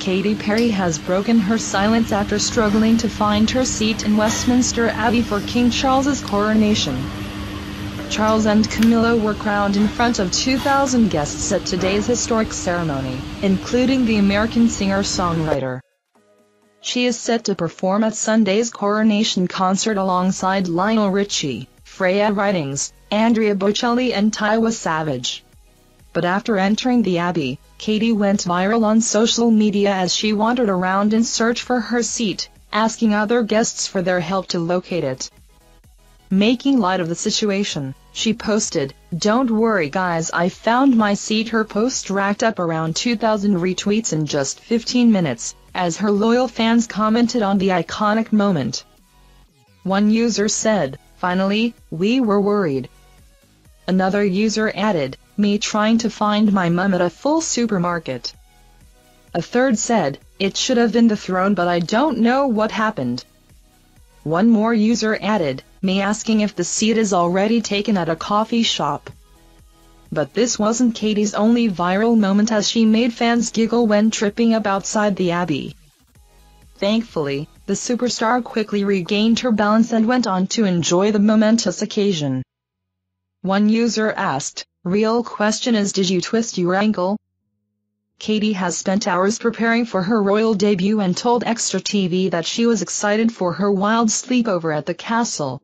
Katy Perry has broken her silence after struggling to find her seat in Westminster Abbey for King Charles's coronation. Charles and Camilla were crowned in front of 2,000 guests at today's historic ceremony, including the American singer-songwriter. She is set to perform at Sunday's coronation concert alongside Lionel Richie, Freya Ridings, Andrea Bocelli and Tiwa Savage. But after entering the Abbey, Katy went viral on social media as she wandered around in search for her seat, asking other guests for their help to locate it. Making light of the situation, she posted, "Don't worry guys, I found my seat." Her post racked up around 2,000 retweets in just 15 minutes, as her loyal fans commented on the iconic moment. One user said, "Finally, we were worried." Another user added, "Me trying to find my mum at a full supermarket." A third said, "It should have been the throne but I don't know what happened." One more user added, "Me asking if the seat is already taken at a coffee shop." But this wasn't Katy's only viral moment, as she made fans giggle when tripping up outside the Abbey. Thankfully, the superstar quickly regained her balance and went on to enjoy the momentous occasion. One user asked, "Real question is, did you twist your ankle?" Katy has spent hours preparing for her royal debut and told Extra TV that she was excited for her wild sleepover at the castle.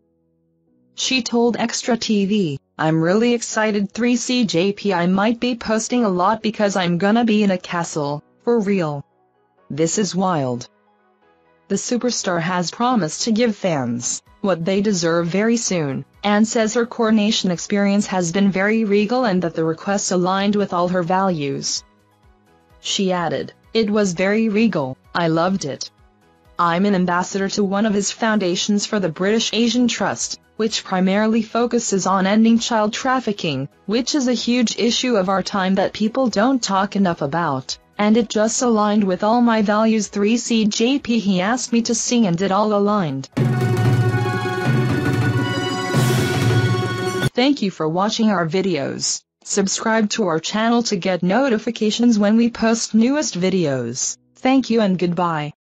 She told Extra TV, "I'm really excited 3CJP, I might be posting a lot because I'm gonna be in a castle, for real. This is wild." The superstar has promised to give fans what they deserve very soon, and says her coronation experience has been very regal and that the requests aligned with all her values. She added, "It was very regal, I loved it. I'm an ambassador to one of his foundations for the British Asian Trust, which primarily focuses on ending child trafficking, which is a huge issue of our time that people don't talk enough about. And it just aligned with all my values. 3CJP, he asked me to sing and it all aligned." Thank you for watching our videos. Subscribe to our channel to get notifications when we post newest videos. Thank you and goodbye.